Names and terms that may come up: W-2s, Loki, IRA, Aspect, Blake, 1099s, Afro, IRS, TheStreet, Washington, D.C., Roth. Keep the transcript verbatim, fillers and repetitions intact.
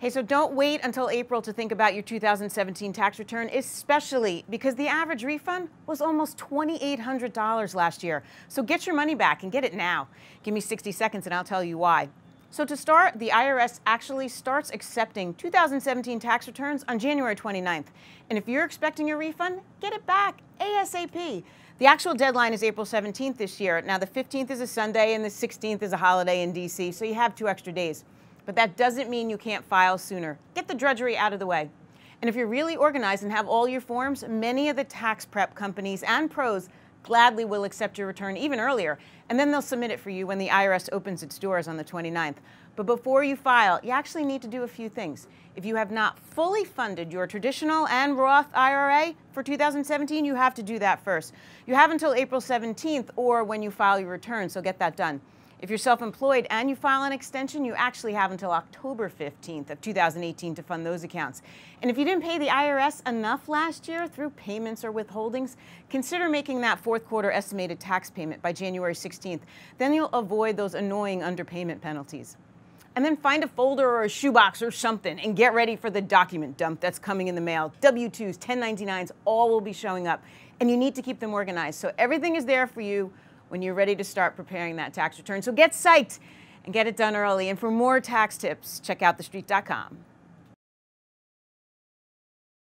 Hey, so don't wait until April to think about your two thousand seventeen tax return, especially because the average refund was almost twenty-eight hundred dollars last year. So get your money back and get it now. Give me sixty seconds and I'll tell you why. So to start, the I R S actually starts accepting two thousand seventeen tax returns on January twenty-ninth. And if you're expecting your refund, get it back ASAP. The actual deadline is April seventeenth this year. Now, the fifteenth is a Sunday and the sixteenth is a holiday in D C, so you have two extra days. But that doesn't mean you can't file sooner. Get the drudgery out of the way. And if you're really organized and have all your forms, many of the tax prep companies and pros gladly will accept your return even earlier. And then they'll submit it for you when the I R S opens its doors on the twenty-ninth. But before you file, you actually need to do a few things. If you have not fully funded your traditional and Roth I R A for two thousand seventeen, you have to do that first. You have until April seventeenth or when you file your return, so get that done. If you're self-employed and you file an extension, you actually have until October fifteenth of two thousand eighteen to fund those accounts. And if you didn't pay the I R S enough last year through payments or withholdings, consider making that fourth quarter estimated tax payment by January sixteenth. Then you'll avoid those annoying underpayment penalties. And then find a folder or a shoebox or something and get ready for the document dump that's coming in the mail. W twos, ten ninety-nines, all will be showing up. And you need to keep them organized. So everything is there for you when you're ready to start preparing that tax return. So get psyched and get it done early. And for more tax tips, check out the street dot com.